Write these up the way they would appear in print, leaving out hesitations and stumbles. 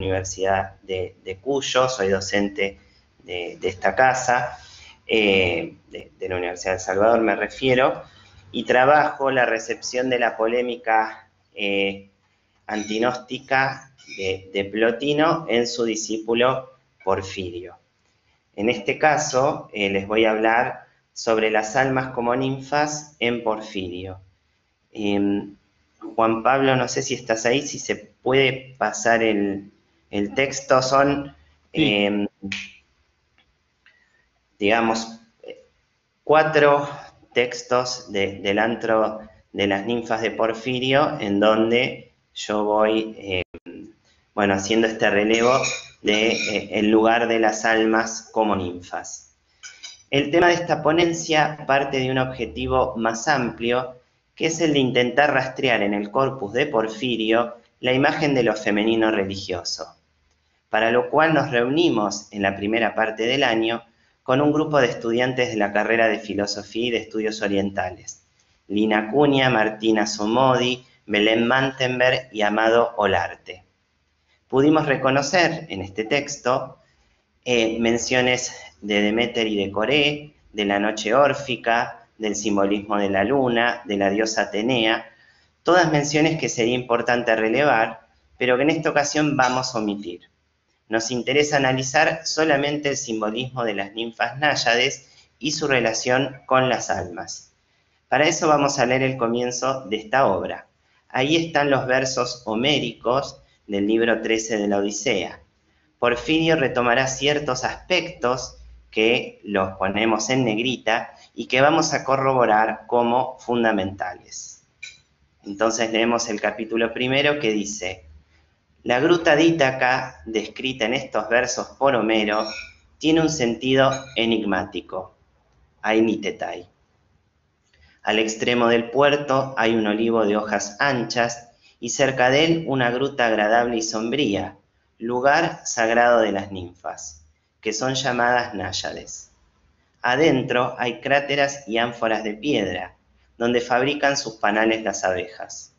Universidad de Cuyo, soy docente de esta casa, de la Universidad de El Salvador me refiero, y trabajo la recepción de la polémica antinóstica de Plotino en su discípulo Porfirio. En este caso les voy a hablar sobre las almas como ninfas en Porfirio. Juan Pablo, no sé si estás ahí, si se puede pasar el texto, son, sí, digamos, 4 textos del antro de las ninfas de Porfirio, en donde yo voy, bueno, haciendo este relevo de el lugar de las almas como ninfas. El tema de esta ponencia parte de un objetivo más amplio, que es el de intentar rastrear en el corpus de Porfirio la imagen de lo femenino religioso, para lo cual nos reunimos en la primera parte del año con un grupo de estudiantes de la carrera de Filosofía y de Estudios Orientales, Lina Cunha, Martina Somodi, Belén Mantenberg y Amado Olarte. Pudimos reconocer en este texto menciones de Deméter y de Coré, de la noche órfica, del simbolismo de la luna, de la diosa Atenea, todas menciones que sería importante relevar, pero que en esta ocasión vamos a omitir. Nos interesa analizar solamente el simbolismo de las ninfas náyades y su relación con las almas. Para eso vamos a leer el comienzo de esta obra. Ahí están los versos homéricos del libro 13 de la Odisea. Porfirio retomará ciertos aspectos que los ponemos en negrita y que vamos a corroborar como fundamentales. Entonces leemos el capítulo primero que dice: la gruta de Ítaca, descrita en estos versos por Homero, tiene un sentido enigmático. Ainitetay. Al extremo del puerto hay un olivo de hojas anchas y cerca de él una gruta agradable y sombría, lugar sagrado de las ninfas, que son llamadas náyades. Adentro hay cráteras y ánforas de piedra, donde fabrican sus panales las abejas.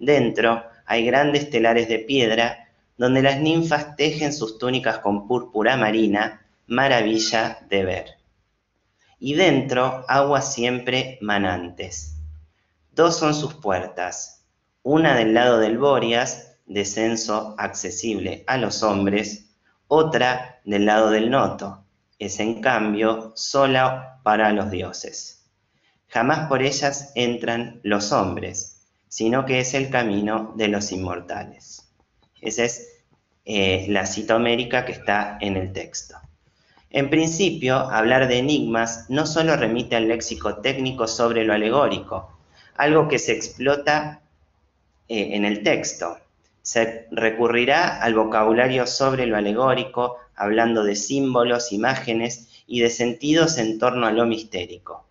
Dentro hay grandes telares de piedra, donde las ninfas tejen sus túnicas con púrpura marina, maravilla de ver. Y dentro, aguas siempre manantes. 2 son sus puertas, una del lado del Bóreas, descenso accesible a los hombres, otra del lado del Noto, es en cambio sola para los dioses. Jamás por ellas entran los hombres, sino que es el camino de los inmortales. Esa es la cita homérica que está en el texto. En principio, hablar de enigmas no solo remite al léxico técnico sobre lo alegórico, algo que se explota en el texto. Se recurrirá al vocabulario sobre lo alegórico, hablando de símbolos, imágenes y de sentidos en torno a lo mistérico.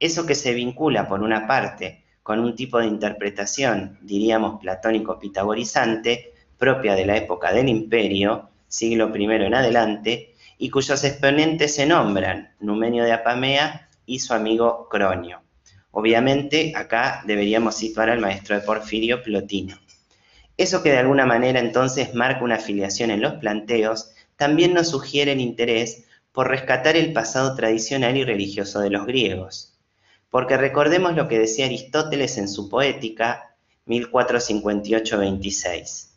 Eso que se vincula, por una parte, con un tipo de interpretación, diríamos platónico-pitagorizante, propia de la época del Imperio, siglo I en adelante, y cuyos exponentes se nombran Numenio de Apamea y su amigo Cronio. Obviamente, acá deberíamos situar al maestro de Porfirio, Plotino. Eso que de alguna manera entonces marca una afiliación en los planteos, también nos sugiere el interés por rescatar el pasado tradicional y religioso de los griegos. Porque recordemos lo que decía Aristóteles en su Poética, 1458-26.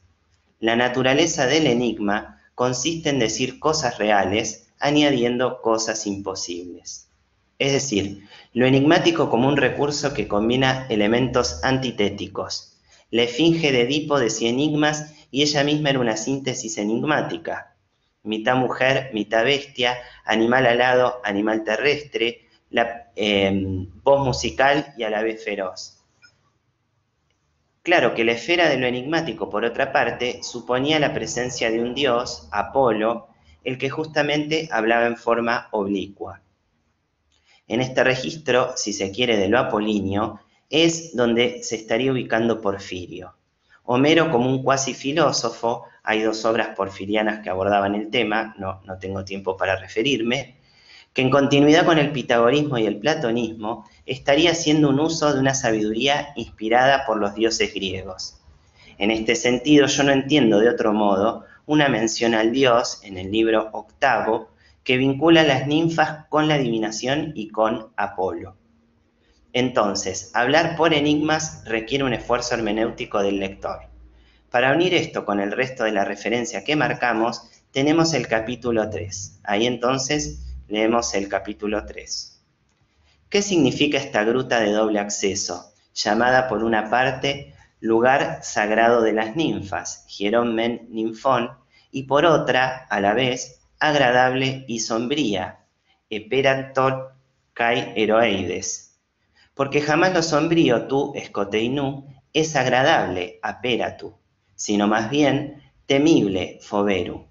La naturaleza del enigma consiste en decir cosas reales, añadiendo cosas imposibles. Es decir, lo enigmático como un recurso que combina elementos antitéticos. La esfinge de Edipo decía enigmas y ella misma era una síntesis enigmática. Mitad mujer, mitad bestia, animal alado, animal terrestre, voz musical y a la vez feroz. Claro que la esfera de lo enigmático, por otra parte, suponía la presencia de un dios, Apolo, el que justamente hablaba en forma oblicua. En este registro, si se quiere, de lo apolíneo, es donde se estaría ubicando Porfirio. Homero, como un cuasi filósofo, hay 2 obras porfirianas que abordaban el tema, no tengo tiempo para referirme, que en continuidad con el pitagorismo y el platonismo, estaría haciendo un uso de una sabiduría inspirada por los dioses griegos. En este sentido, yo no entiendo de otro modo una mención al dios en el libro octavo que vincula a las ninfas con la adivinación y con Apolo. Entonces, hablar por enigmas requiere un esfuerzo hermenéutico del lector. Para unir esto con el resto de la referencia que marcamos, tenemos el capítulo 3. Ahí entonces leemos el capítulo 3. ¿Qué significa esta gruta de doble acceso, llamada por una parte lugar sagrado de las ninfas, Hieromen Ninfón, y por otra, a la vez, agradable y sombría, Eperantor Kai Heroides? Porque jamás lo sombrío, tu escoteinu, es agradable, aperatu, sino más bien temible, foberu.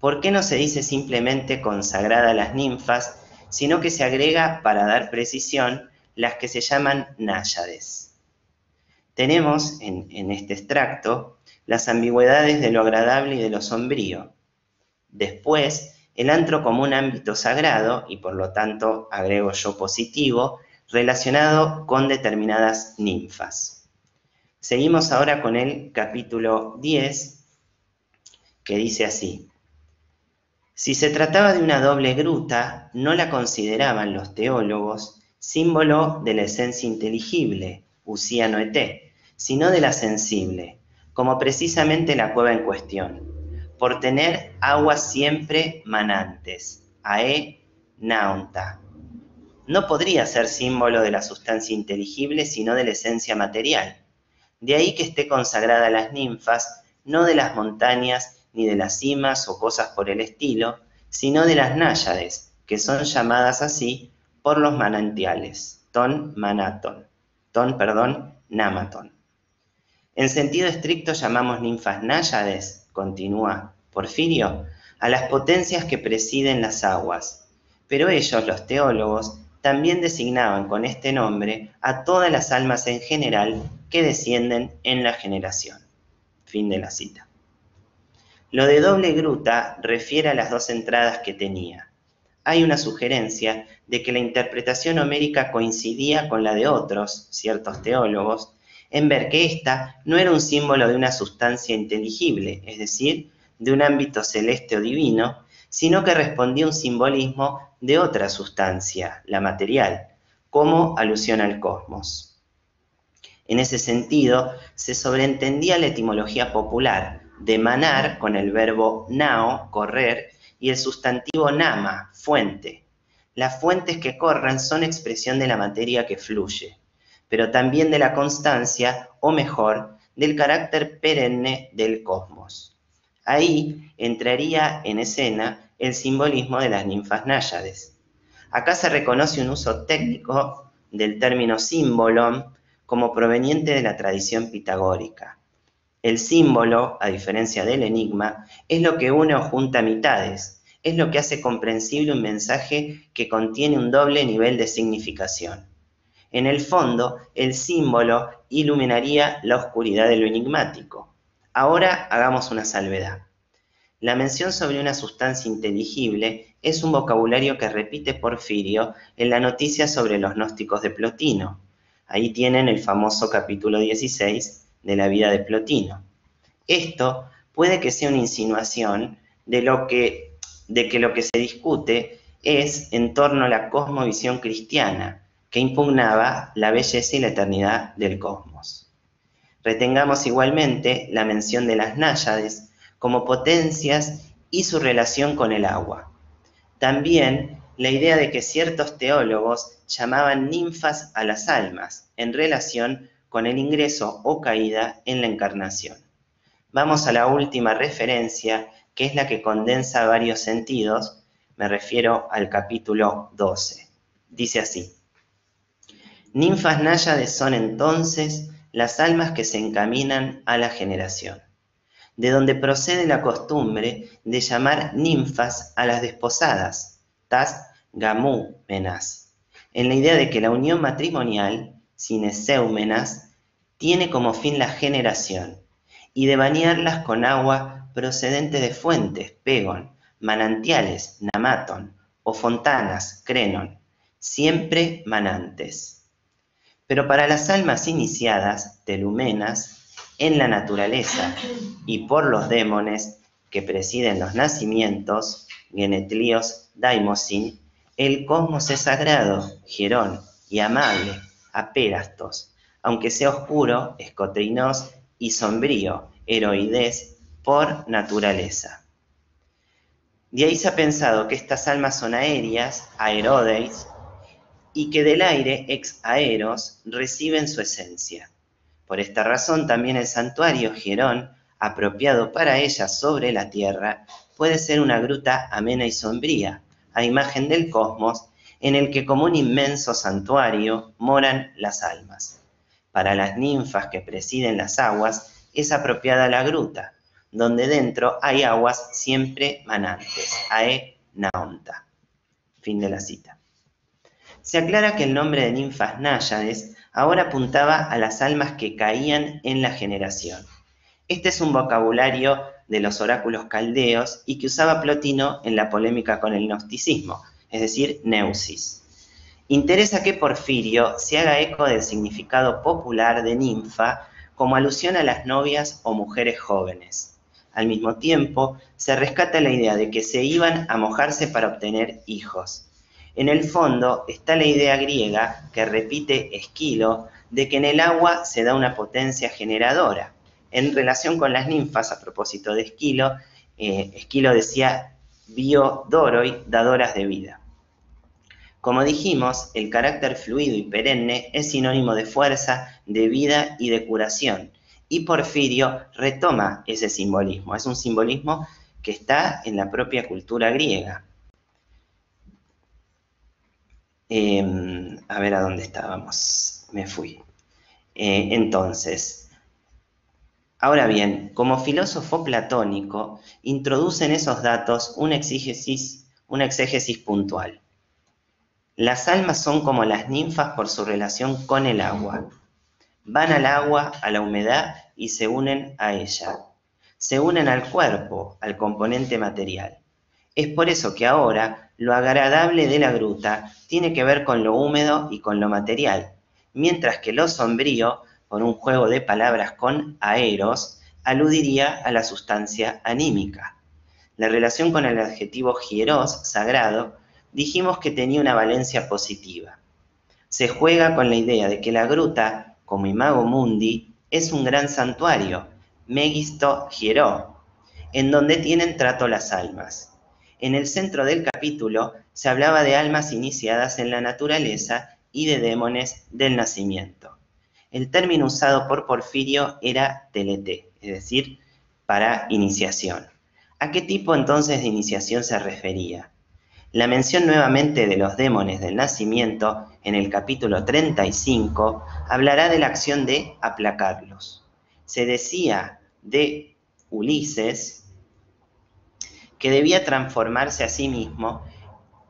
¿Por qué no se dice simplemente consagrada a las ninfas, sino que se agrega, para dar precisión, las que se llaman náyades? Tenemos en este extracto las ambigüedades de lo agradable y de lo sombrío. Después, el antro como un ámbito sagrado, y por lo tanto agrego yo positivo, relacionado con determinadas ninfas. Seguimos ahora con el capítulo 10, que dice así. Si se trataba de una doble gruta, no la consideraban los teólogos símbolo de la esencia inteligible, usía noeté, sino de la sensible, como precisamente la cueva en cuestión, por tener aguas siempre manantes, ae naunta. No podría ser símbolo de la sustancia inteligible, sino de la esencia material. De ahí que esté consagrada a las ninfas, no de las montañas, ni de las cimas o cosas por el estilo, sino de las náyades, que son llamadas así por los manantiales, ton namaton. En sentido estricto llamamos ninfas náyades, continúa Porfirio, a las potencias que presiden las aguas, pero ellos, los teólogos, también designaban con este nombre a todas las almas en general que descienden en la generación. Fin de la cita. Lo de doble gruta refiere a las dos entradas que tenía. Hay una sugerencia de que la interpretación homérica coincidía con la de otros, ciertos teólogos, en ver que ésta no era un símbolo de una sustancia inteligible, es decir, de un ámbito celeste o divino, sino que respondía a un simbolismo de otra sustancia, la material, como alusión al cosmos. En ese sentido, se sobreentendía la etimología popular, de manar con el verbo nao, correr, y el sustantivo nama, fuente. Las fuentes que corran son expresión de la materia que fluye, pero también de la constancia, o mejor, del carácter perenne del cosmos. Ahí entraría en escena el simbolismo de las ninfas náyades. Acá se reconoce un uso técnico del término símbolon como proveniente de la tradición pitagórica. El símbolo, a diferencia del enigma, es lo que une o junta mitades, es lo que hace comprensible un mensaje que contiene un doble nivel de significación. En el fondo, el símbolo iluminaría la oscuridad de lo enigmático. Ahora hagamos una salvedad. La mención sobre una sustancia inteligible es un vocabulario que repite Porfirio en la noticia sobre los gnósticos de Plotino. Ahí tienen el famoso capítulo 16, de la vida de Plotino. Esto puede que sea una insinuación de que lo que se discute es en torno a la cosmovisión cristiana que impugnaba la belleza y la eternidad del cosmos. Retengamos igualmente la mención de las náyades como potencias y su relación con el agua. También la idea de que ciertos teólogos llamaban ninfas a las almas en relación con el ingreso o caída en la encarnación. Vamos a la última referencia, que es la que condensa varios sentidos. Me refiero al capítulo 12. Dice así. Ninfas náyades son entonces las almas que se encaminan a la generación, de donde procede la costumbre de llamar ninfas a las desposadas, tas gamú menas, en la idea de que la unión matrimonial sineseumenas tiene como fin la generación, y de bañarlas con agua procedente de fuentes, pegon, manantiales, namaton, o fontanas, crenon, siempre manantes. Pero para las almas iniciadas, telumenas, en la naturaleza, y por los demones, que presiden los nacimientos, Genetlíos, Daimosin, el cosmos es sagrado, Gerón, y amable, Apérastos, aunque sea oscuro, Escoteinos, y sombrío, Heroides, por naturaleza. De ahí se ha pensado que estas almas son aéreas, aerodeis, y que del aire, ex aeros, reciben su esencia. Por esta razón también el santuario Gerón, apropiado para ellas sobre la tierra, puede ser una gruta amena y sombría, a imagen del cosmos, en el que como un inmenso santuario moran las almas. Para las ninfas que presiden las aguas, es apropiada la gruta, donde dentro hay aguas siempre manantes, ae naonta. Fin de la cita. Se aclara que el nombre de ninfas náyades ahora apuntaba a las almas que caían en la generación. Este es un vocabulario de los oráculos caldeos y que usaba Plotino en la polémica con el gnosticismo, es decir, neusis. Interesa que Porfirio se haga eco del significado popular de ninfa como alusión a las novias o mujeres jóvenes. Al mismo tiempo, se rescata la idea de que se iban a mojarse para obtener hijos. En el fondo está la idea griega que repite Esquilo de que en el agua se da una potencia generadora. En relación con las ninfas, a propósito de Esquilo, Esquilo decía biodoroi, dadoras de vida. Como dijimos, el carácter fluido y perenne es sinónimo de fuerza, de vida y de curación. Y Porfirio retoma ese simbolismo. Es un simbolismo que está en la propia cultura griega. A ver a dónde estábamos. Me fui. Entonces, ahora bien, como filósofo platónico, introduce en esos datos una exégesis puntual. Las almas son como las ninfas por su relación con el agua. Van al agua, a la humedad, y se unen a ella. Se unen al cuerpo, al componente material. Es por eso que ahora lo agradable de la gruta tiene que ver con lo húmedo y con lo material, mientras que lo sombrío, por un juego de palabras con aeros, aludiría a la sustancia anímica. La relación con el adjetivo hieros, sagrado, dijimos que tenía una valencia positiva. Se juega con la idea de que la gruta, como imago mundi, es un gran santuario, megisto hieró, en donde tienen trato las almas. En el centro del capítulo se hablaba de almas iniciadas en la naturaleza y de demones del nacimiento. El término usado por Porfirio era teleté, es decir, para iniciación. ¿A qué tipo entonces de iniciación se refería? La mención nuevamente de los demones del nacimiento en el capítulo 35 hablará de la acción de aplacarlos. Se decía de Ulises que debía transformarse a sí mismo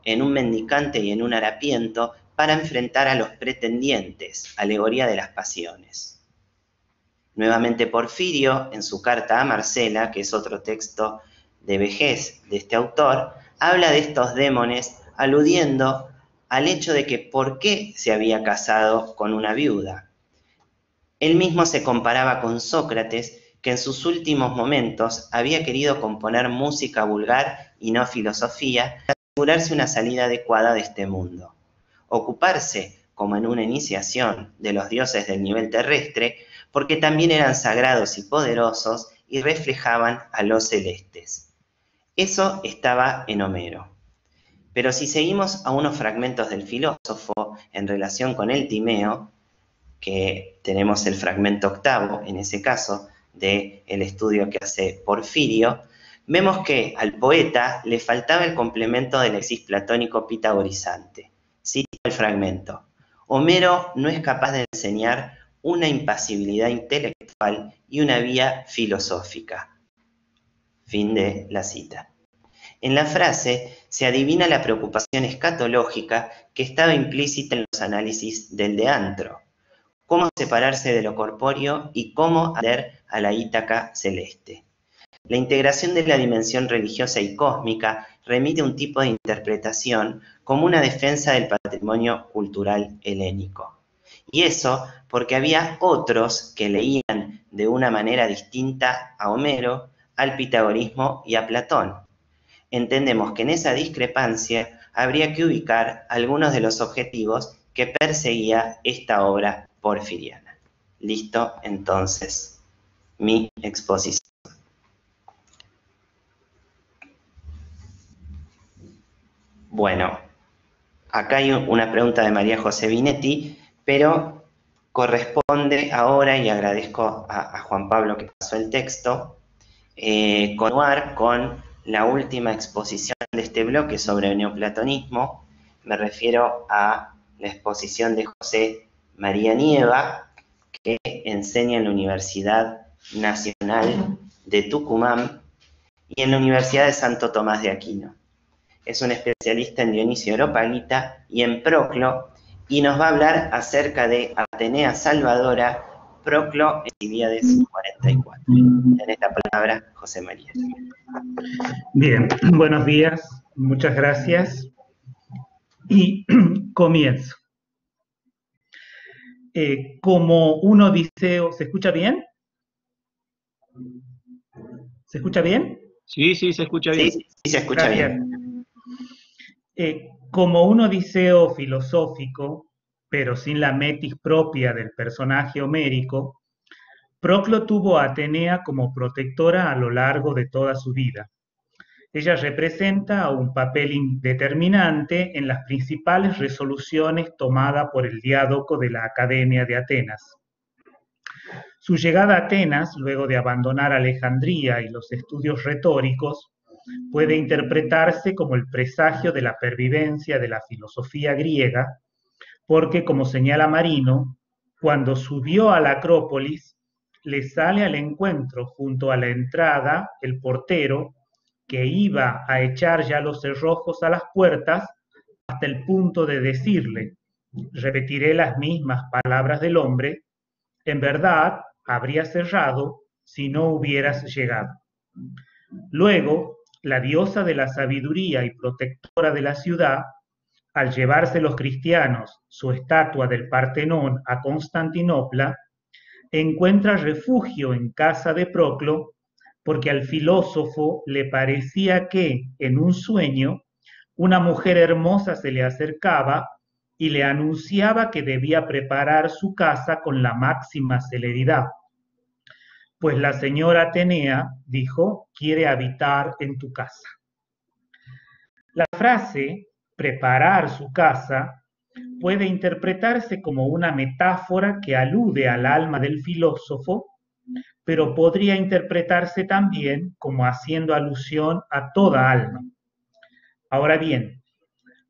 en un mendicante y en un harapiento para enfrentar a los pretendientes, alegoría de las pasiones. Nuevamente Porfirio, en su carta a Marcela, que es otro texto de vejez de este autor, habla de estos demones aludiendo al hecho de que por qué se había casado con una viuda. Él mismo se comparaba con Sócrates, que en sus últimos momentos había querido componer música vulgar y no filosofía para asegurarse una salida adecuada de este mundo. Ocuparse, como en una iniciación, de los dioses del nivel terrestre, porque también eran sagrados y poderosos y reflejaban a los celestes. Eso estaba en Homero. Pero si seguimos a unos fragmentos del filósofo en relación con el Timeo, que tenemos el fragmento octavo, en ese caso, del estudio que hace Porfirio, vemos que al poeta le faltaba el complemento del exis platónico pitagorizante. Cito el fragmento. Homero no es capaz de enseñar una impasibilidad intelectual y una vía filosófica. Fin de la cita. En la frase se adivina la preocupación escatológica que estaba implícita en los análisis del deantro. Cómo separarse de lo corpóreo y cómo acceder a la Ítaca celeste. La integración de la dimensión religiosa y cósmica remite a un tipo de interpretación como una defensa del patrimonio cultural helénico. Y eso porque había otros que leían de una manera distinta a Homero, al pitagorismo y a Platón. Entendemos que en esa discrepancia habría que ubicar algunos de los objetivos que perseguía esta obra porfiriana. Listo, entonces, mi exposición. Bueno, acá hay una pregunta de María José Vinetti, pero corresponde ahora, y agradezco a Juan Pablo que pasó el texto, continuar con la última exposición de este bloque sobre el neoplatonismo. Me refiero a la exposición de José María Nieva, que enseña en la Universidad Nacional de Tucumán y en la Universidad de Santo Tomás de Aquino. Es un especialista en Dionisio Areopaguita y en Proclo, y nos va a hablar acerca de Atenea Salvadora, Proclo, Alcibíades 44. En esta palabra, José María. Bien, buenos días, muchas gracias. Y comienzo. Como un odiseo, ¿se escucha bien? ¿Se escucha bien? Sí, sí, se escucha bien. Sí, sí, se escucha bien. Como un odiseo filosófico, pero sin la metis propia del personaje homérico, Proclo tuvo a Atenea como protectora a lo largo de toda su vida. Ella representa un papel determinante en las principales resoluciones tomadas por el diádoco de la Academia de Atenas. Su llegada a Atenas, luego de abandonar Alejandría y los estudios retóricos, puede interpretarse como el presagio de la pervivencia de la filosofía griega, porque, como señala Marino, cuando subió a la Acrópolis, le sale al encuentro junto a la entrada el portero que iba a echar ya los cerrojos a las puertas hasta el punto de decirle, repetiré las mismas palabras del hombre, en verdad habría cerrado si no hubieras llegado. Luego, la diosa de la sabiduría y protectora de la ciudad, al llevarse los cristianos su estatua del Partenón a Constantinopla, encuentra refugio en casa de Proclo, porque al filósofo le parecía que, en un sueño, una mujer hermosa se le acercaba y le anunciaba que debía preparar su casa con la máxima celeridad. Pues la señora Atenea, dijo, quiere habitar en tu casa. La frase, preparar su casa, puede interpretarse como una metáfora que alude al alma del filósofo, pero podría interpretarse también como haciendo alusión a toda alma. Ahora bien,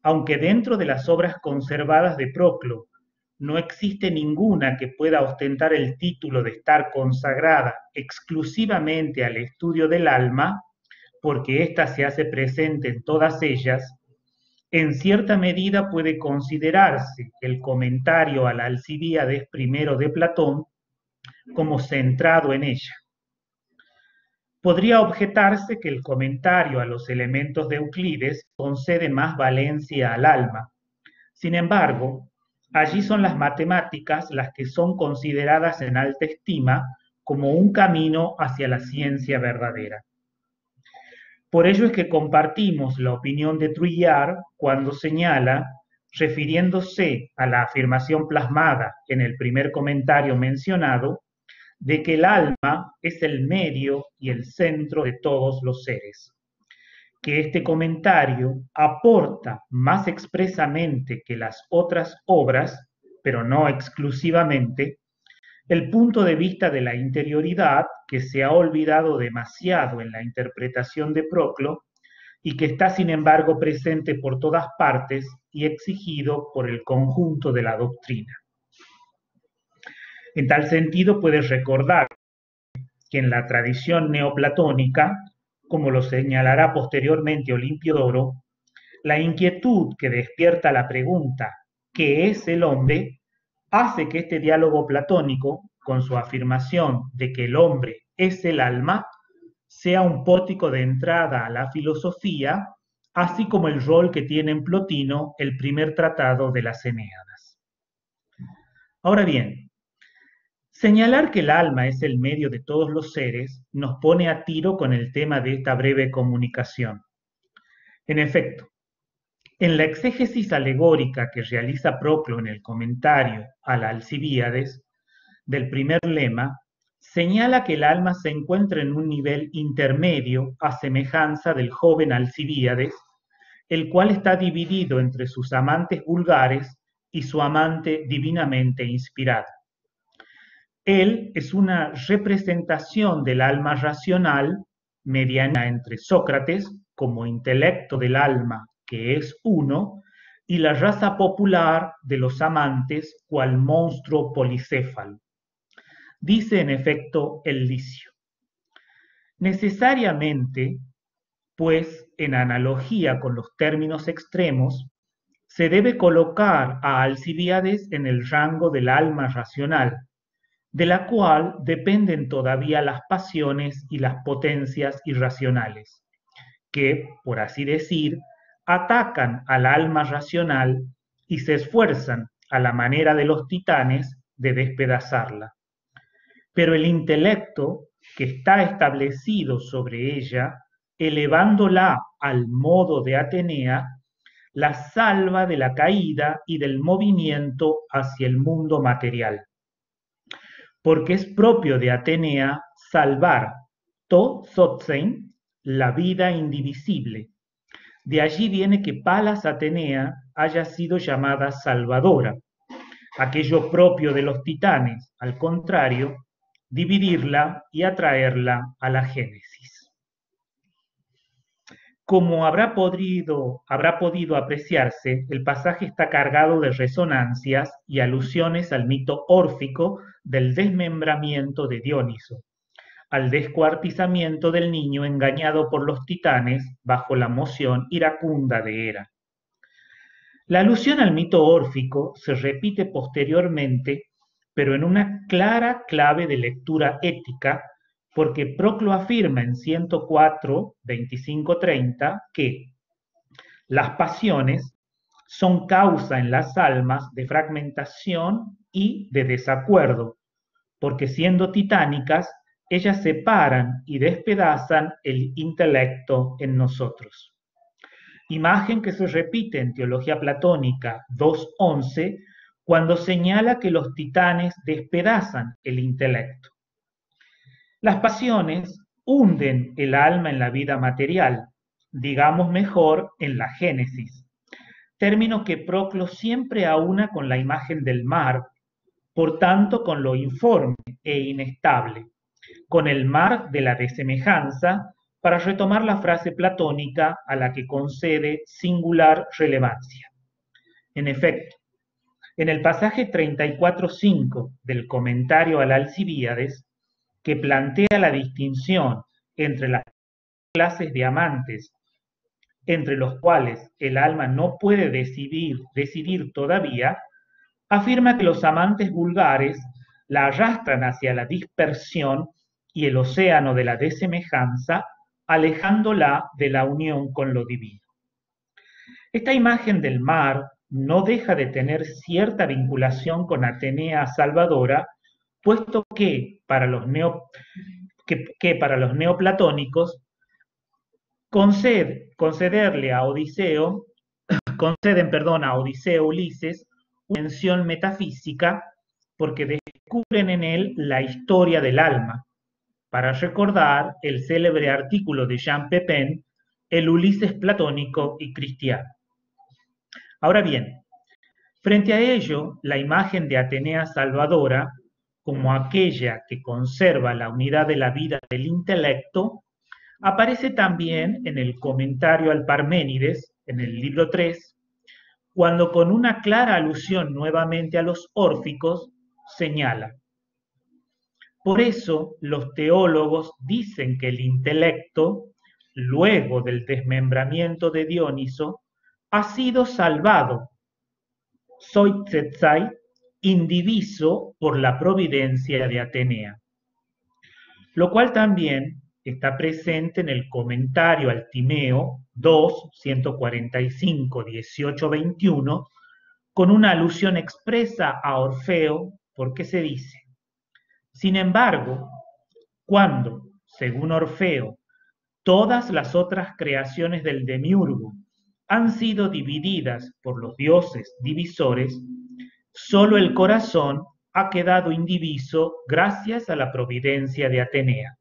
aunque dentro de las obras conservadas de Proclo, no existe ninguna que pueda ostentar el título de estar consagrada exclusivamente al estudio del alma, porque ésta se hace presente en todas ellas, en cierta medida puede considerarse el comentario al Alcibíades primero de Platón como centrado en ella. Podría objetarse que el comentario a los elementos de Euclides concede más valencia al alma. Sin embargo, allí son las matemáticas las que son consideradas en alta estima como un camino hacia la ciencia verdadera. Por ello es que compartimos la opinión de Trouillard cuando señala, refiriéndose a la afirmación plasmada en el primer comentario mencionado, de que el alma es el medio y el centro de todos los seres, que este comentario aporta más expresamente que las otras obras, pero no exclusivamente, el punto de vista de la interioridad que se ha olvidado demasiado en la interpretación de Proclo y que está sin embargo presente por todas partes y exigido por el conjunto de la doctrina. En tal sentido puede recordar que en la tradición neoplatónica, como lo señalará posteriormente Olimpiodoro, la inquietud que despierta la pregunta ¿qué es el hombre? Hace que este diálogo platónico, con su afirmación de que el hombre es el alma, sea un pórtico de entrada a la filosofía, así como el rol que tiene en Plotino el primer tratado de las Eneadas. Ahora bien, Señalar que el alma es el medio de todos los seres nos pone a tiro con el tema de esta breve comunicación. En efecto, en la exégesis alegórica que realiza Proclo en el comentario a la Alcibíades, del primer lema, señala que el alma se encuentra en un nivel intermedio a semejanza del joven Alcibíades, el cual está dividido entre sus amantes vulgares y su amante divinamente inspirado. Él es una representación del alma racional, mediana entre Sócrates, como intelecto del alma que es uno, y la raza popular de los amantes cual monstruo policéfalo. Dice en efecto el Licio: necesariamente, pues en analogía con los términos extremos, se debe colocar a Alcibíades en el rango del alma racional, de la cual dependen todavía las pasiones y las potencias irracionales, que, por así decir, atacan al alma racional y se esfuerzan, a la manera de los titanes, de despedazarla. Pero el intelecto, que está establecido sobre ella, elevándola al modo de Atenea, la salva de la caída y del movimiento hacia el mundo material. Porque es propio de Atenea salvar, to sotsein, la vida indivisible. De allí viene que Palas Atenea haya sido llamada salvadora. Aquello propio de los titanes, al contrario, dividirla y atraerla a la génesis. Como habrá podido apreciarse, el pasaje está cargado de resonancias y alusiones al mito órfico del desmembramiento de Dioniso, al descuartizamiento del niño engañado por los titanes bajo la moción iracunda de Hera. La alusión al mito órfico se repite posteriormente, pero en una clara clave de lectura ética, porque Proclo afirma en 104, 25-30 que las pasiones son causa en las almas de fragmentación y de desacuerdo, porque siendo titánicas, ellas separan y despedazan el intelecto en nosotros. Imagen que se repite en Teología Platónica 2.11, cuando señala que los titanes despedazan el intelecto. Las pasiones hunden el alma en la vida material, digamos mejor en la génesis, término que Proclo siempre aúna con la imagen del mar, por tanto con lo informe e inestable, con el mar de la desemejanza, para retomar la frase platónica a la que concede singular relevancia. En efecto, en el pasaje 34.5 del comentario al Alcibíades, que plantea la distinción entre las clases de amantes, entre los cuales el alma no puede decidir todavía, afirma que los amantes vulgares la arrastran hacia la dispersión y el océano de la desemejanza, alejándola de la unión con lo divino. Esta imagen del mar no deja de tener cierta vinculación con Atenea salvadora, puesto que para los neoplatónicos conceden a Odiseo Ulises una mención metafísica porque descubren en él la historia del alma, para recordar el célebre artículo de Jean Pepin, el Ulises platónico y cristiano. Ahora bien, frente a ello, la imagen de Atenea salvadora, como aquella que conserva la unidad de la vida del intelecto, aparece también en el comentario al Parménides, en el libro 3, cuando con una clara alusión nuevamente a los órficos, señala: por eso los teólogos dicen que el intelecto, luego del desmembramiento de Dioniso, ha sido salvado, soitzetzai, indiviso por la providencia de Atenea, lo cual también está presente en el comentario al Timeo 2, 145, 18, 21, con una alusión expresa a Orfeo, porque se dice: Sin embargo, cuando, según Orfeo, todas las otras creaciones del demiurgo han sido divididas por los dioses divisores, solo el corazón ha quedado indiviso gracias a la providencia de Atenea.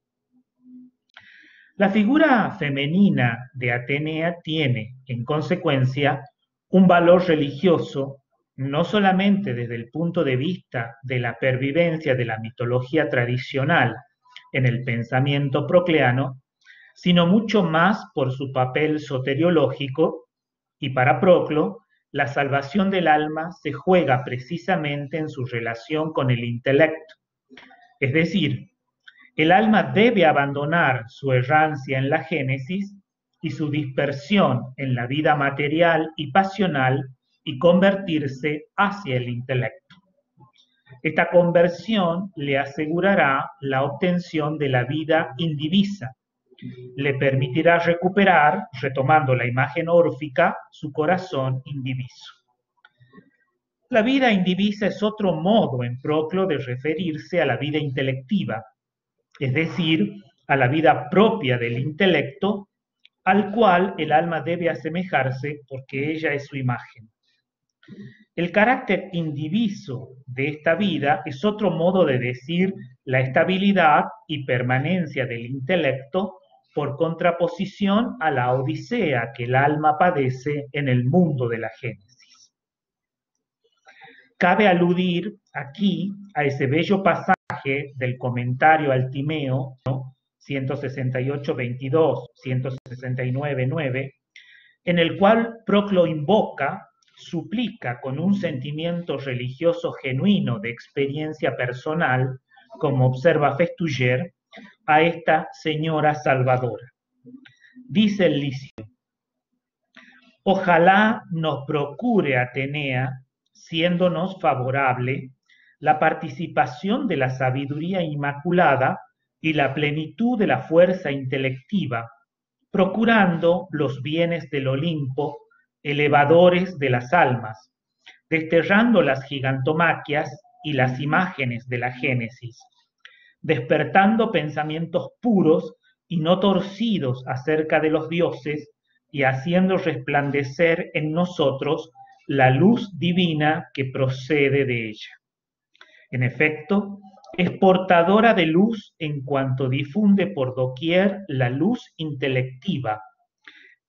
La figura femenina de Atenea tiene, en consecuencia, un valor religioso, no solamente desde el punto de vista de la pervivencia de la mitología tradicional en el pensamiento procleano, sino mucho más por su papel soteriológico, y para Proclo, la salvación del alma se juega precisamente en su relación con el intelecto. Es decir, el alma debe abandonar su errancia en la génesis y su dispersión en la vida material y pasional y convertirse hacia el intelecto. Esta conversión le asegurará la obtención de la vida indivisa. Le permitirá recuperar, retomando la imagen órfica, su corazón indiviso. La vida indivisa es otro modo en Proclo de referirse a la vida intelectiva, es decir, a la vida propia del intelecto, al cual el alma debe asemejarse porque ella es su imagen. El carácter indiviso de esta vida es otro modo de decir la estabilidad y permanencia del intelecto, por contraposición a la odisea que el alma padece en el mundo de la génesis. Cabe aludir aquí a ese bello pasaje del comentario al Timeo, 168.22, 169.9, en el cual Proclo invoca, suplica con un sentimiento religioso genuino de experiencia personal, como observa Festuller, a esta señora salvadora. Dice el Licio: ojalá nos procure Atenea, siéndonos favorable, la participación de la sabiduría inmaculada y la plenitud de la fuerza intelectiva, procurando los bienes del Olimpo, elevadores de las almas, desterrando las gigantomaquias y las imágenes de la génesis, despertando pensamientos puros y no torcidos acerca de los dioses y haciendo resplandecer en nosotros la luz divina que procede de ella. En efecto, es portadora de luz en cuanto difunde por doquier la luz intelectiva.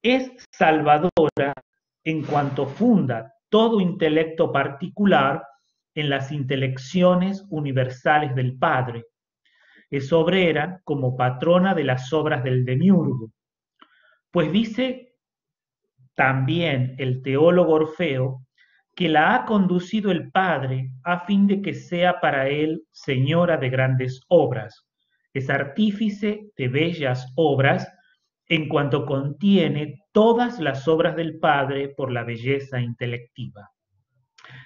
Es salvadora en cuanto funda todo intelecto particular en las intelecciones universales del Padre. Es obrera como patrona de las obras del demiurgo. Pues dice también el teólogo Orfeo que la ha conducido el Padre a fin de que sea para él señora de grandes obras. Es artífice de bellas obras en cuanto contiene todas las obras del Padre por la belleza intelectiva.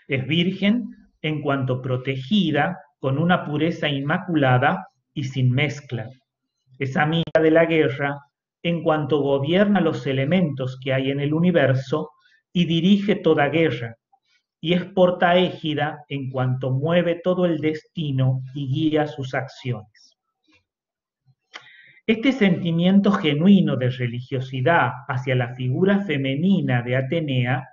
Es virgen en cuanto protegida con una pureza inmaculada y sin mezcla. Es amiga de la guerra en cuanto gobierna los elementos que hay en el universo y dirige toda guerra, y es portaégida en cuanto mueve todo el destino y guía sus acciones. Este sentimiento genuino de religiosidad hacia la figura femenina de Atenea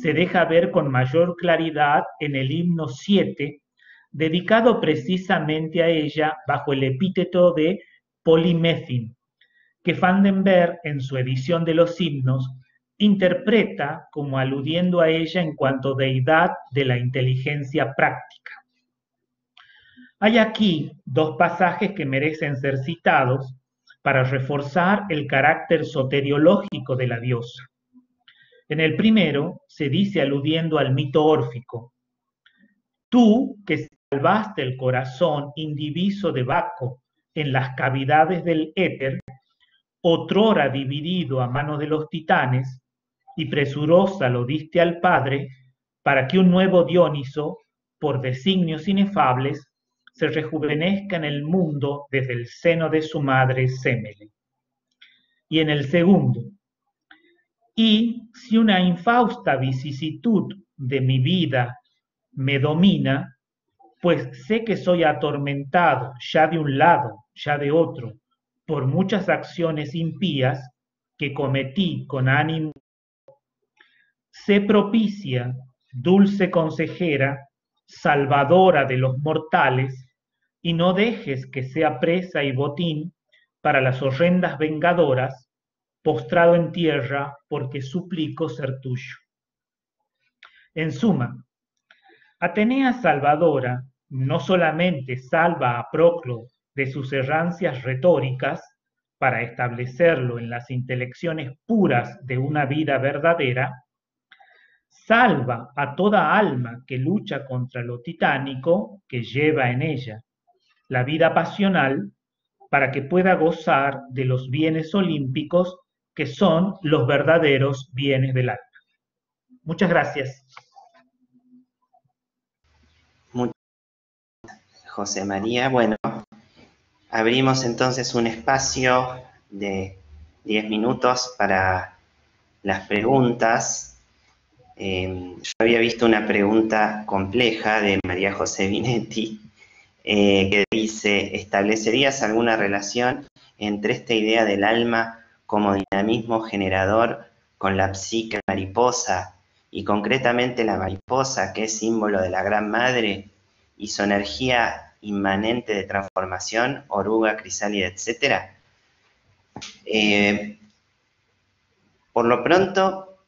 se deja ver con mayor claridad en el himno 7, dedicado precisamente a ella bajo el epíteto de Polymethin, que Van den Berg, en su edición de los himnos, interpreta como aludiendo a ella en cuanto deidad de la inteligencia práctica. Hay aquí dos pasajes que merecen ser citados para reforzar el carácter soteriológico de la diosa. En el primero se dice aludiendo al mito órfico: tú que salvaste el corazón indiviso de Baco en las cavidades del éter, otrora dividido a manos de los titanes, y presurosa lo diste al Padre, para que un nuevo Dioniso, por designios inefables, se rejuvenezca en el mundo desde el seno de su madre Semele. Y en el segundo: y si una infausta vicisitud de mi vida me domina, pues sé que soy atormentado ya de un lado, ya de otro, por muchas acciones impías que cometí con ánimo. Sé propicia, dulce consejera, salvadora de los mortales, y no dejes que sea presa y botín para las horrendas vengadoras, postrado en tierra, porque suplico ser tuyo. En suma, Atenea salvadora no solamente salva a Proclo de sus errancias retóricas para establecerlo en las intelecciones puras de una vida verdadera, salva a toda alma que lucha contra lo titánico que lleva en ella, la vida pasional, para que pueda gozar de los bienes olímpicos que son los verdaderos bienes del alma. Muchas gracias. Muchas gracias, José María. Bueno, abrimos entonces un espacio de 10 minutos para las preguntas. Yo había visto una pregunta compleja de María José Vinetti, que dice, ¿establecerías alguna relación entre esta idea del alma como dinamismo generador con la psique mariposa y concretamente la mariposa, que es símbolo de la Gran Madre, y su energía inmanente de transformación, oruga, crisálida, etcétera? Por lo pronto,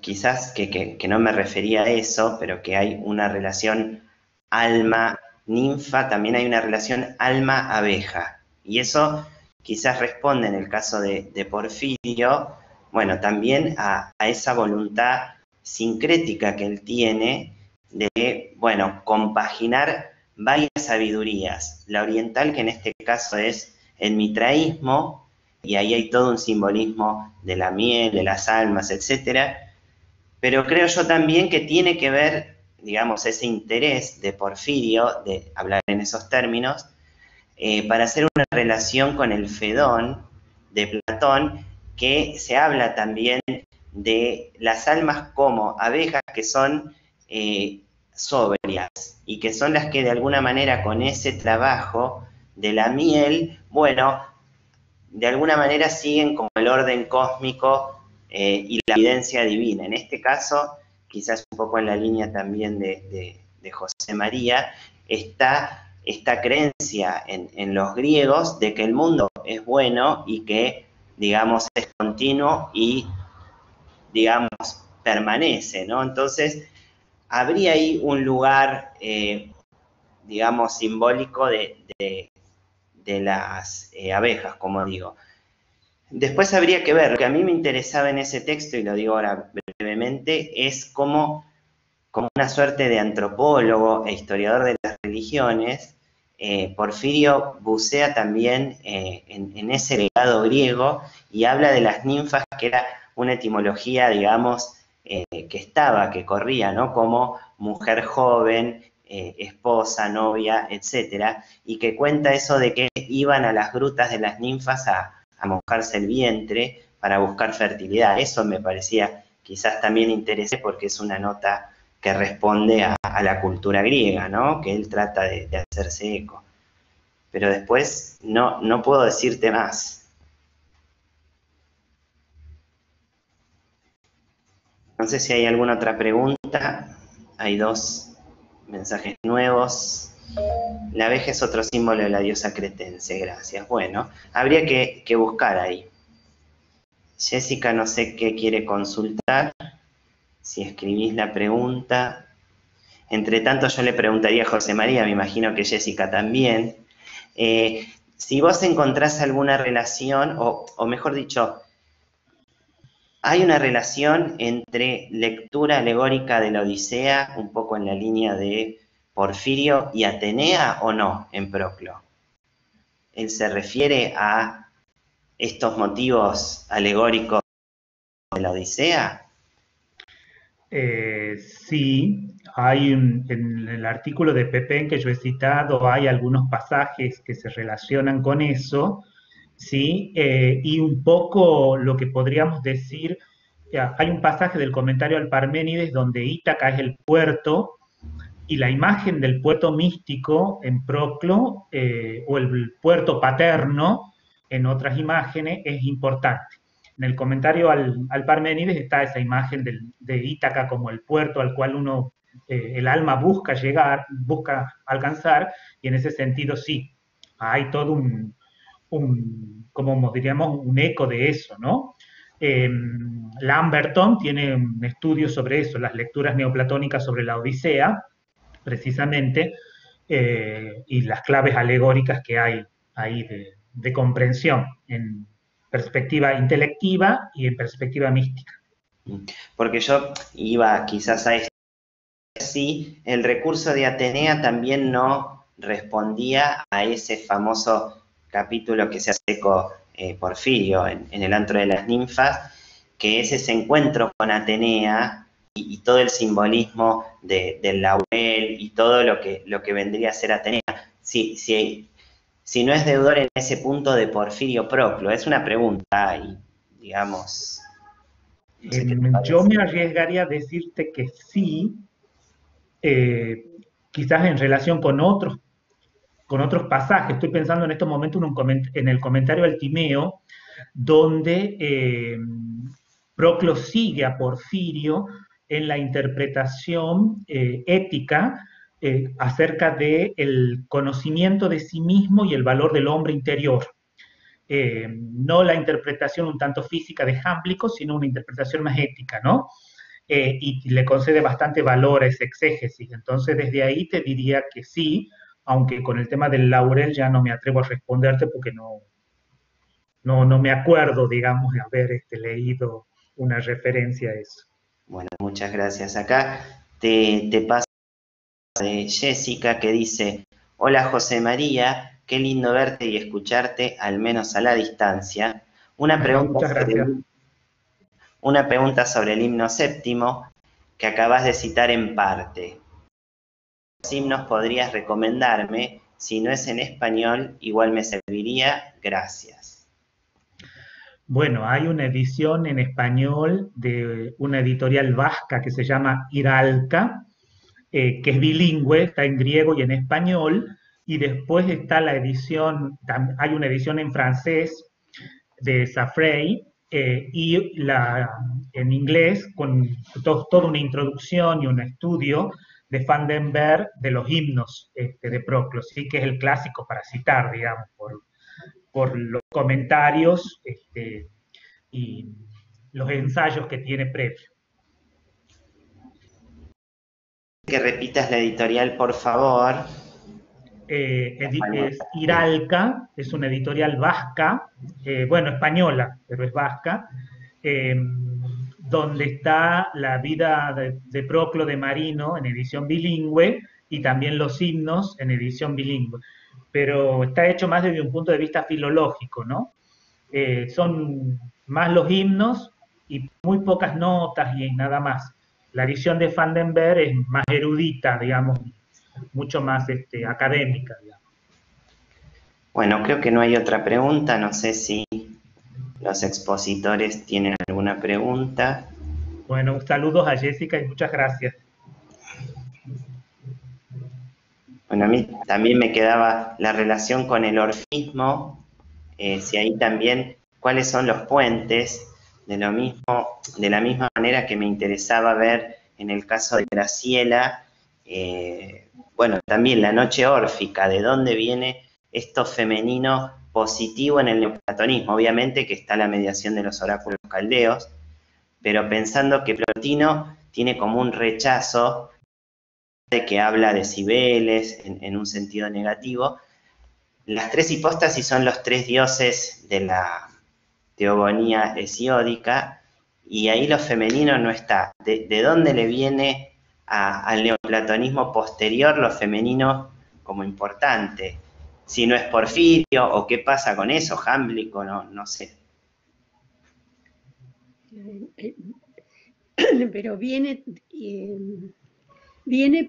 quizás que no me refería a eso, pero que hay una relación alma ninfa, también hay una relación alma-abeja. Y eso quizás responde en el caso de Porfirio, bueno, también a esa voluntad sincrética que él tiene de, bueno, compaginar varias sabidurías. La oriental, que en este caso es el mitraísmo, y ahí hay todo un simbolismo de la miel, de las almas, etc. Pero creo yo también que tiene que ver, digamos, ese interés de Porfirio, de hablar en esos términos, para hacer una relación con el Fedón de Platón, que se habla también de las almas como abejas que son sobrias, y que son las que de alguna manera con ese trabajo de la miel, bueno, de alguna manera siguen como el orden cósmico y la evidencia divina. En este caso, quizás un poco en la línea también de José María, está esta creencia en los griegos de que el mundo es bueno y que, digamos, es continuo y, digamos, permanece, ¿no? Entonces, habría ahí un lugar, digamos, simbólico de las abejas, como digo. Después habría que ver, lo que a mí me interesaba en ese texto, y lo digo ahora brevemente, es como una suerte de antropólogo e historiador de las religiones, Porfirio bucea también en ese legado griego y habla de las ninfas, que era una etimología, digamos, que corría, ¿no? Como mujer joven, esposa, novia, etcétera, y que cuenta eso de que iban a las grutas de las ninfas a mojarse el vientre para buscar fertilidad. Eso me parecía quizás también interesante porque es una nota que responde a la cultura griega, ¿no? Que él trata de hacerse eco. Pero después no puedo decirte más. No sé si hay alguna otra pregunta. Hay 2 mensajes nuevos. La abeja es otro símbolo de la diosa cretense, gracias. Bueno, habría que buscar ahí. Jessica, no sé qué quiere consultar, si escribís la pregunta. Entre tanto, yo le preguntaría a José María, me imagino que Jessica también, si vos encontrás alguna relación, o mejor dicho, hay una relación entre lectura alegórica de la Odisea, un poco en la línea de Porfirio, y Atenea, ¿o no? En Proclo. Él se refiere a estos motivos alegóricos de la Odisea. Sí, hay en el artículo de Pepén que yo he citado, hay algunos pasajes que se relacionan con eso, ¿sí? Y un poco lo que podríamos decir, hay un pasaje del comentario al Parménides donde Ítaca es el puerto y la imagen del puerto místico en Proclo, o el puerto paterno en otras imágenes, es importante. En el comentario al Parménides está esa imagen de Ítaca como el puerto al cual uno, el alma busca llegar, busca alcanzar, y en ese sentido sí, hay todo un como diríamos, un eco de eso, ¿no? Lamberton tiene un estudio sobre eso, las lecturas neoplatónicas sobre la Odisea, precisamente, y las claves alegóricas que hay ahí de comprensión en perspectiva intelectiva y en perspectiva mística. Porque yo iba quizás a esto, sí, el recurso de Atenea también no respondía a ese famoso capítulo que se hace con Porfirio en el antro de las ninfas, que es ese encuentro con Atenea y todo el simbolismo del laurel y todo lo que vendría a ser Atenea. Si no es deudor en ese punto de Porfirio Proclo, es una pregunta, y digamos... No sé, yo me arriesgaría a decirte que sí, quizás en relación con otros pasajes. Estoy pensando en estos momentos en el comentario al Timeo, donde Proclo sigue a Porfirio en la interpretación ética acerca del conocimiento de sí mismo y el valor del hombre interior. No la interpretación un tanto física de Jámblico, sino una interpretación más ética, ¿no? Y le concede bastante valor a ese exégesis. Entonces, desde ahí te diría que sí, aunque con el tema del laurel ya no me atrevo a responderte porque no me acuerdo, digamos, de haber leído una referencia a eso. Bueno, muchas gracias. Acá te paso de Jessica, que dice: hola José María, qué lindo verte y escucharte, al menos a la distancia. Una pregunta sobre el himno séptimo que acabas de citar en parte. ¿Qué himnos podrías recomendarme? Si no es en español, igual me serviría. Gracias. Bueno, hay una edición en español de una editorial vasca que se llama Iralca, que es bilingüe, está en griego y en español, y después está la edición, hay una edición en francés de Safrey, y en inglés, con toda una introducción y un estudio de Van den Berg de los himnos de Proclo, sí, que es el clásico para citar, digamos, por los comentarios y los ensayos que tiene previo. Que repitas la editorial, por favor. Es Iralca, es una editorial vasca, bueno, española, pero es vasca, donde está la vida de Proclo de Marino en edición bilingüe y también los himnos en edición bilingüe. Pero está hecho más desde un punto de vista filológico, ¿no? Son más los himnos y muy pocas notas y nada más. La edición de Van den Berg es más erudita, digamos, mucho más académica, digamos. Bueno, creo que no hay otra pregunta, no sé si... los expositores tienen alguna pregunta. Bueno, saludos a Jessica y muchas gracias. Bueno, a mí también me quedaba la relación con el orfismo, si ahí también, cuáles son los puentes, de la misma manera que me interesaba ver en el caso de Graciela, bueno, también la noche órfica, de dónde viene esto femenino positivo en el neoplatonismo. Obviamente que está la mediación de los oráculos caldeos, pero pensando que Plotino tiene como un rechazo de que habla de Cibeles en un sentido negativo. Las tres hipóstasis son los tres dioses de la teogonía hesiódica, y ahí lo femenino no está. ¿De dónde le viene al neoplatonismo posterior lo femenino como importante? Si no es Porfirio, o qué pasa con eso, Jámblico, no sé. Pero viene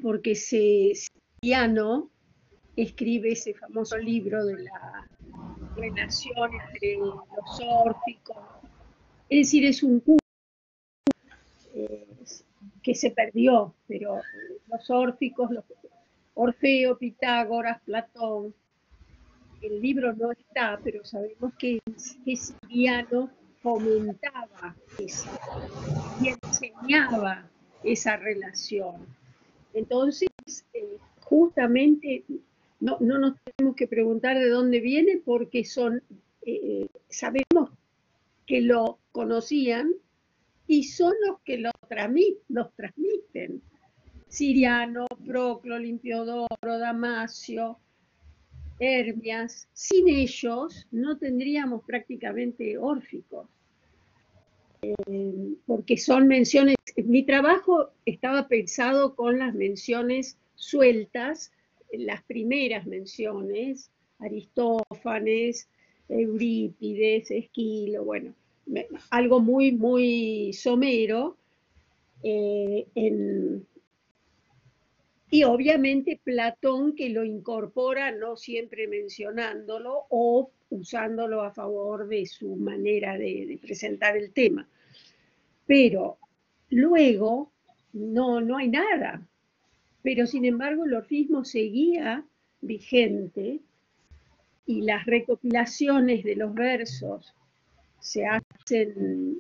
porque Siriano escribe ese famoso libro de la relación entre los órficos. Es decir, es un culto que se perdió, pero los órficos, Orfeo, Pitágoras, Platón. El libro no está, pero sabemos que Siriano fomentaba eso y enseñaba esa relación. Entonces, justamente no nos tenemos que preguntar de dónde viene, porque son, sabemos que lo conocían y son los que los transmiten. Siriano, Proclo, Limpiodoro, Damasio, Hermias. Sin ellos no tendríamos prácticamente órficos, porque son menciones. Mi trabajo estaba pensado con las menciones sueltas, las primeras menciones, Aristófanes, Eurípides, Esquilo, bueno, algo muy, muy somero, y obviamente Platón, que lo incorpora no siempre mencionándolo o usándolo a favor de su manera de presentar el tema. Pero luego no hay nada. Pero sin embargo el orfismo seguía vigente y las recopilaciones de los versos se hacen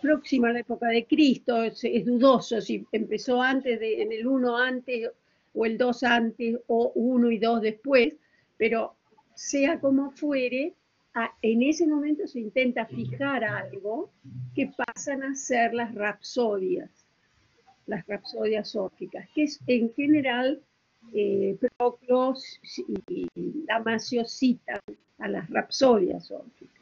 próxima a la época de Cristo. Es dudoso si empezó antes en el 1 antes o el 2 antes o 1 y 2 después, pero sea como fuere, en ese momento se intenta fijar algo que pasan a ser las rapsodias órficas, que es en general Proclo y Damasio citan a las rapsodias órficas.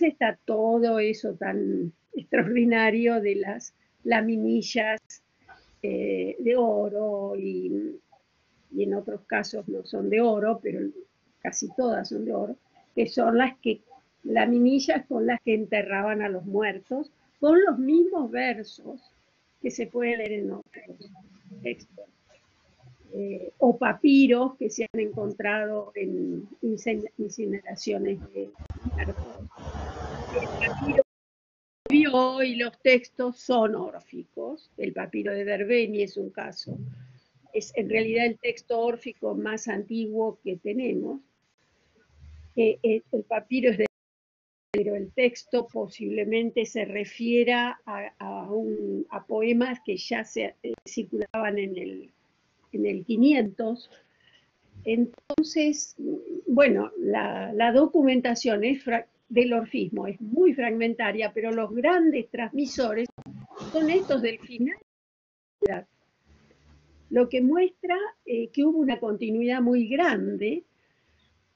Está todo eso tan extraordinario de las laminillas de oro y en otros casos no son de oro, pero casi todas son de oro, que son laminillas con las que enterraban a los muertos, con los mismos versos que se pueden leer en otros textos, o papiros que se han encontrado en incineraciones de carbón. El papiro de Berbeño y los textos son órficos. El papiro de Berbeño es un caso. Es en realidad el texto órfico más antiguo que tenemos. El papiro es de pero el texto posiblemente se refiera a poemas que ya se circulaban en el 500. Entonces, bueno, la documentación del orfismo es muy fragmentaria, pero los grandes transmisores son estos del final de la edad, lo que muestra que hubo una continuidad muy grande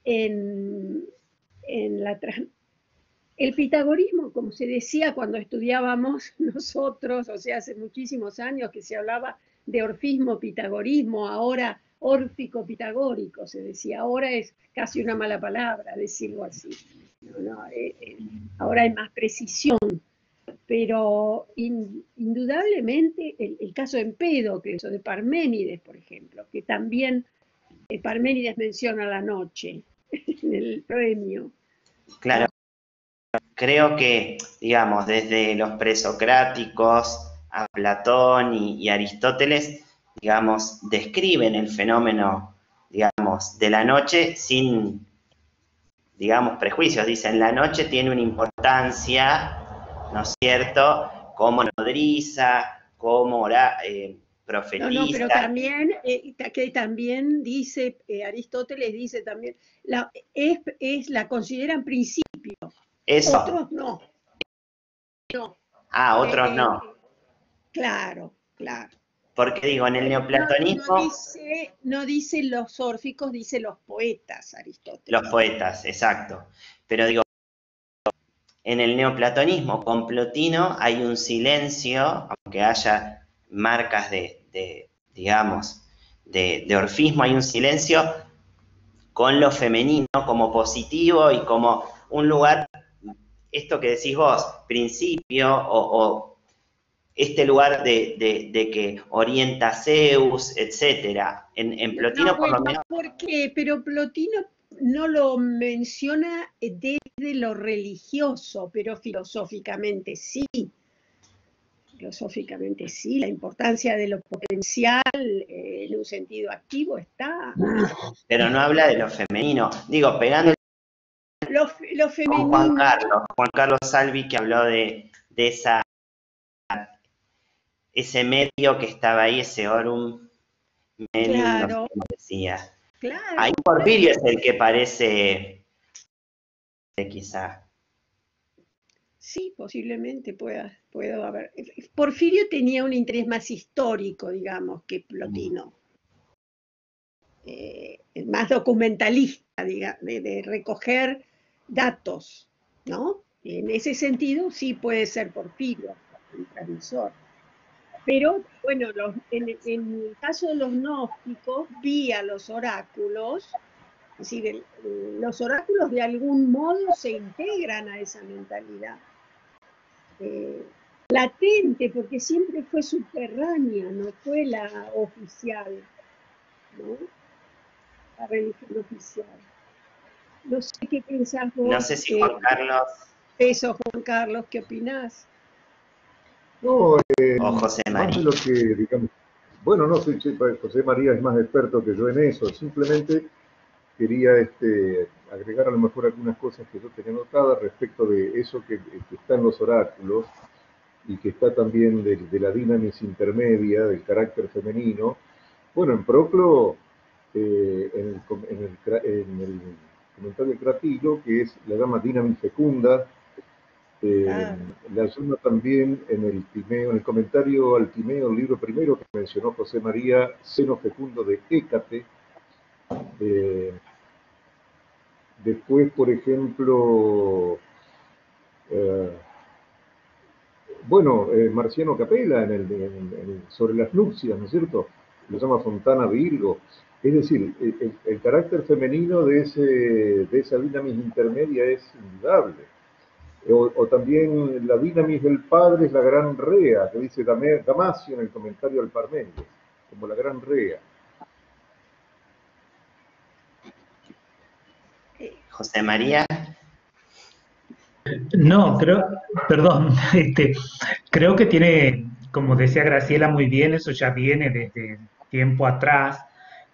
en la transmisión. El pitagorismo, como se decía cuando estudiábamos nosotros, o sea, hace muchísimos años que se hablaba de orfismo, pitagorismo, ahora órfico, pitagórico, se decía. Ahora es casi una mala palabra decirlo así. Ahora hay más precisión, pero indudablemente el caso de Empédocles o de Parménides, por ejemplo, que también Parménides menciona la noche en el premio. Claro. Creo que, digamos, desde los presocráticos a Platón y Aristóteles, digamos, describen el fenómeno, digamos, de la noche sin, digamos, prejuicios. Dicen, la noche tiene una importancia, ¿no es cierto?, como nodriza, como profetiza. No, pero también, que también dice, Aristóteles dice también, la consideran principio. Eso. Otros no. Otros no. Claro. Porque digo, en el neoplatonismo... No dice los órficos, dice los poetas, Aristóteles. Los poetas, exacto. Pero digo, en el neoplatonismo con Plotino hay un silencio, aunque haya marcas de orfismo, hay un silencio con lo femenino como positivo y como un lugar... Esto que decís vos, principio, o este lugar de que orienta a Zeus, etcétera, en Plotino por lo menos. ¿Por qué? Pero Plotino no lo menciona desde lo religioso, pero filosóficamente sí. filosóficamente sí, la importancia de lo potencial en un sentido activo está. Pero no habla de lo femenino, digo, pegando lo femenino. Juan Carlos Salvi, que habló de ese medio que estaba ahí, ese orum medium, claro. No sé cómo decía. Claro, ahí Porfirio es el que parece, quizá. Sí, posiblemente puedo haber. Porfirio tenía un interés más histórico, digamos, que Plotino. Más documentalista, digamos, de recoger datos, ¿no? En ese sentido, sí puede ser Porfirio, el transmisor. Pero, bueno, en el caso de los gnósticos, vía los oráculos, es decir, los oráculos de algún modo se integran a esa mentalidad. Latente, porque siempre fue subterránea, no fue la oficial, ¿no? La religión oficial. No sé qué pensás vos. No sé si Juan Carlos. Eso, Juan Carlos, ¿qué opinás? No, José María. Lo que, digamos, bueno, no soy José María, es más experto que yo en eso. Simplemente quería agregar a lo mejor algunas cosas que yo tenía notadas respecto de eso que está en los oráculos y que está también de la dinámica intermedia, del carácter femenino. Bueno, en Proclo, en el comentario de Cratilo, que es la llama dinámica fecunda. La llama también en el Timeo, en el comentario al Timeo, el libro primero que mencionó José María, seno fecundo de Écate. Después, por ejemplo, Marciano Capella sobre las nupcias, ¿no es cierto? Lo llama Fontana Virgo. Es decir, el carácter femenino de esa dinámica intermedia es indudable. O también la dinámica del padre es la gran rea, que dice Damasio en el comentario al Parménides, como la gran rea. José María. No, creo que tiene, como decía Graciela muy bien, eso ya viene desde tiempo atrás.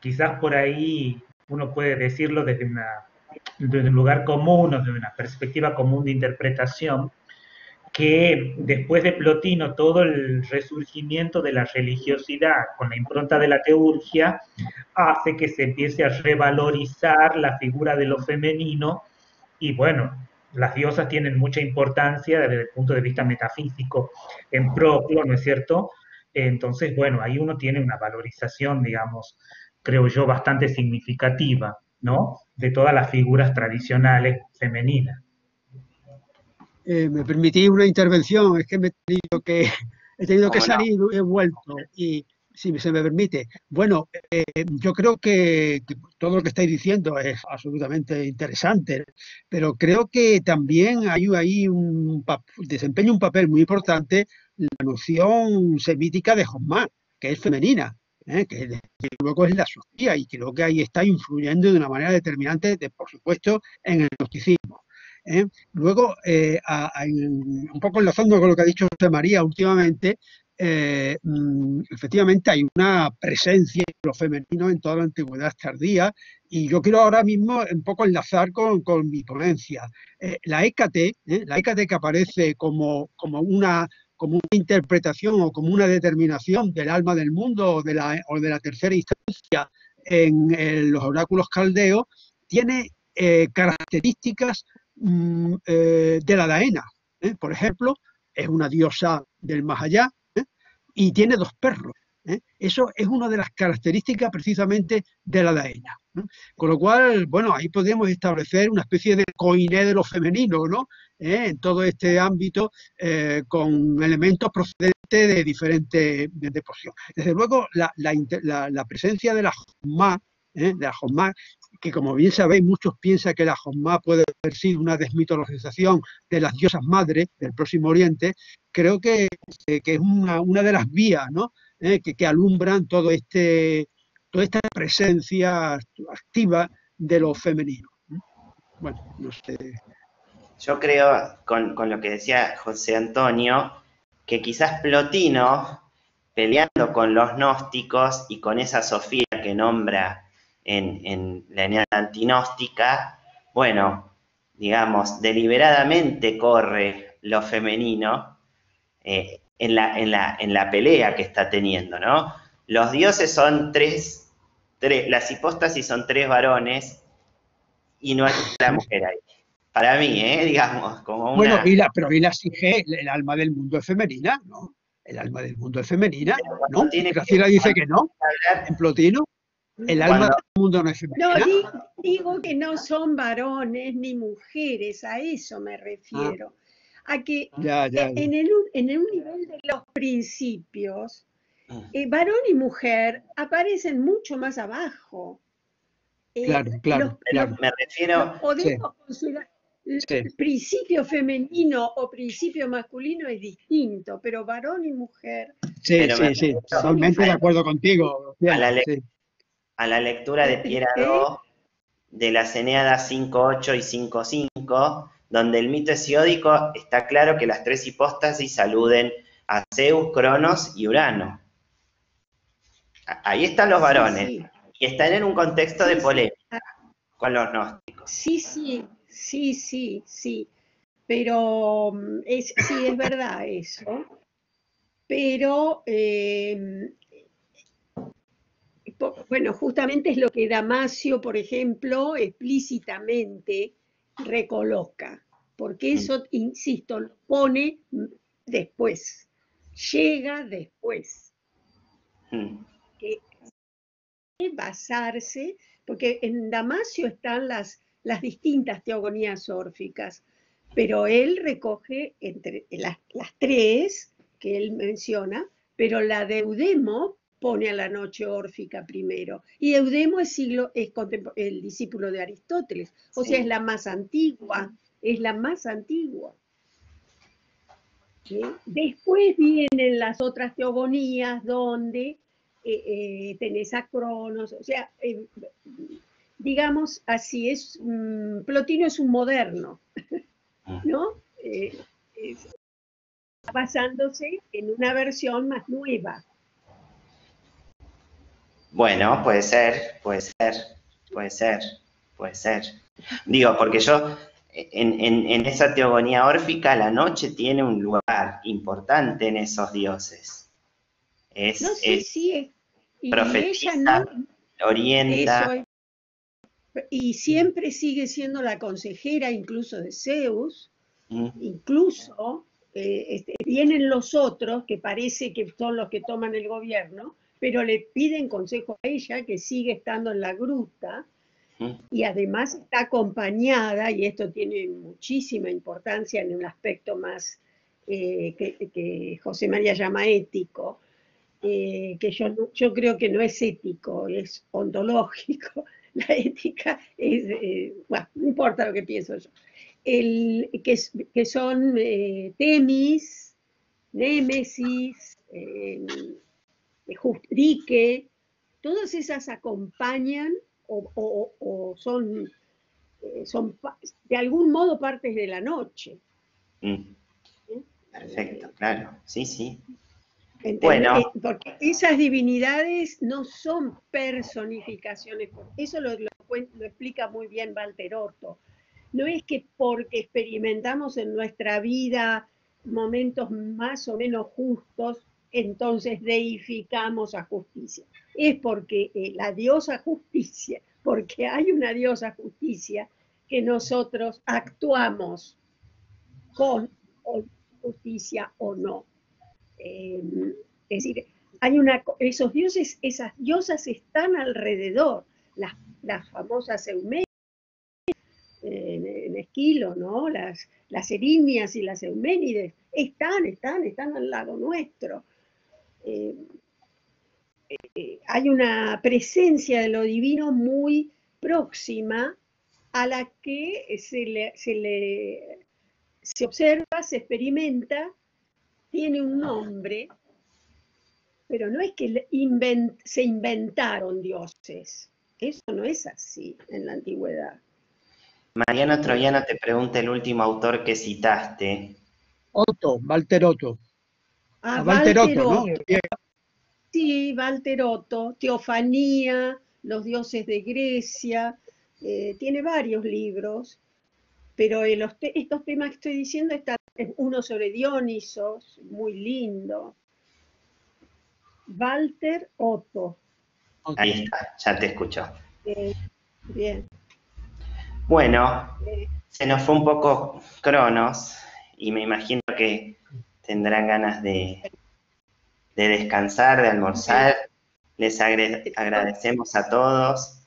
Quizás por ahí uno puede decirlo desde un lugar común o de una perspectiva común de interpretación, que después de Plotino todo el resurgimiento de la religiosidad con la impronta de la teurgia hace que se empiece a revalorizar la figura de lo femenino y bueno, las diosas tienen mucha importancia desde el punto de vista metafísico en Proclo, ¿no es cierto? Entonces, bueno, ahí uno tiene una valorización, digamos, creo yo, bastante significativa, ¿no? De todas las figuras tradicionales femeninas. Me permití una intervención, es que he tenido que salir, he vuelto, y si se me permite. Bueno, yo creo que todo lo que estáis diciendo es absolutamente interesante, pero creo que también hay ahí desempeña un papel muy importante la noción semítica de Josmán, que es femenina. Que luego es la sofía, y creo que ahí está influyendo de una manera determinante, por supuesto, en el gnosticismo. Luego, un poco enlazando con lo que ha dicho José María últimamente, efectivamente hay una presencia de lo femenino en toda la antigüedad tardía, y yo quiero ahora mismo un poco enlazar con mi ponencia. La Écate que aparece como una interpretación o como una determinación del alma del mundo o de la tercera instancia en los oráculos caldeos, tiene características de la Danae. Por ejemplo, es una diosa del más allá y tiene dos perros. Eso es una de las características precisamente de la Danae, ¿no? Con lo cual, bueno, ahí podemos establecer una especie de coiné de lo femenino, ¿no? En todo este ámbito, con elementos procedentes de diferentes posiciones. Desde luego, la presencia de la Josmá, que como bien sabéis, muchos piensan que la Josmá puede haber sido una desmitologización de las diosas madres del Próximo Oriente, creo que es una de las vías, ¿no? Que alumbran toda esta presencia activa de lo femenino. Bueno, no sé. Yo creo, con lo que decía José Antonio, que quizás Plotino, peleando con los gnósticos y con esa Sofía que nombra en la Eneada antinóstica, bueno, digamos, deliberadamente corre lo femenino en la pelea que está teniendo, ¿no? Los dioses son tres, las hipóstasis son tres varones y no hay la mujer ahí. Para mí, digamos, como una... Bueno, y la Sige, el alma del mundo es femenina, ¿no? El alma del mundo es femenina, ¿no? Graciela dice que no, en Plotino. El alma del mundo no es femenina. No, digo que no son varones ni mujeres, a eso me refiero. A que en un nivel de los principios, varón y mujer aparecen mucho más abajo. Claro. Me refiero... Podemos considerar... El principio femenino o principio masculino es distinto, pero varón y mujer... Sí, totalmente de acuerdo contigo. A la lectura de Pierado de las Eneadas 5.8 y 5.5, donde el mito hesiódico está claro que las tres hipóstasis aluden a Zeus, Cronos y Urano. Ahí están los varones, y están en un contexto de polémica con los gnósticos. Sí, pero es verdad eso, pero bueno, justamente es lo que Damasio, por ejemplo, explícitamente recoloca, porque eso, insisto, lo pone después, llega después, que basarse, porque en Damasio están las distintas teogonías órficas, pero él recoge entre las tres que él menciona, pero la de Eudemo pone a la noche órfica primero, y Eudemo es el discípulo de Aristóteles, o sea, es la más antigua, ¿Sí? Después vienen las otras teogonías donde tenés a Cronos, o sea... digamos así, Plotino es un moderno, ¿no? Basándose en una versión más nueva. Bueno, puede ser. Digo, porque yo, en esa teogonía órfica, la noche tiene un lugar importante en esos dioses. Profetiza, orienta... Y siempre sigue siendo la consejera, incluso de Zeus, incluso vienen los otros, que parece que son los que toman el gobierno, pero le piden consejo a ella, que sigue estando en la gruta, y además está acompañada, y esto tiene muchísima importancia en un aspecto más que José María llama ético, que yo creo que no es ético, es ontológico. La ética es, bueno, no importa lo que pienso yo, que son Temis, Némesis, Justique, todas esas acompañan o son de algún modo partes de la noche. Perfecto, claro, sí. Bueno. Porque esas divinidades no son personificaciones, eso lo explica muy bien Walter Otto. No es que porque experimentamos en nuestra vida momentos más o menos justos, entonces deificamos a justicia. Es porque la diosa justicia, porque hay una diosa justicia que nosotros actuamos con justicia o no. Es decir, hay esos dioses, esas diosas están alrededor, las famosas eumenias en Esquilo, ¿no? Las erinias y las euménides están al lado nuestro. Hay una presencia de lo divino muy próxima a la que se observa, se experimenta. Tiene un nombre, pero no es que se inventaron dioses. Eso no es así en la antigüedad. Mariano Troiano te pregunta el último autor que citaste. Walter Otto. A Valteroto, ¿no? Sí, Valteroto, Teofanía, los dioses de Grecia, tiene varios libros, pero en los estos temas que estoy diciendo están, uno sobre Dioniso, muy lindo. Walter Otto. Okay. Ahí está, ya te escucho. Bien. Bueno, se nos fue un poco Cronos y me imagino que tendrán ganas de descansar, de almorzar. Les agradecemos a todos,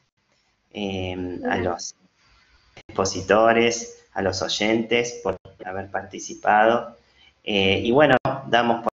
a los expositores, a los oyentes por haber participado. Y bueno, damos por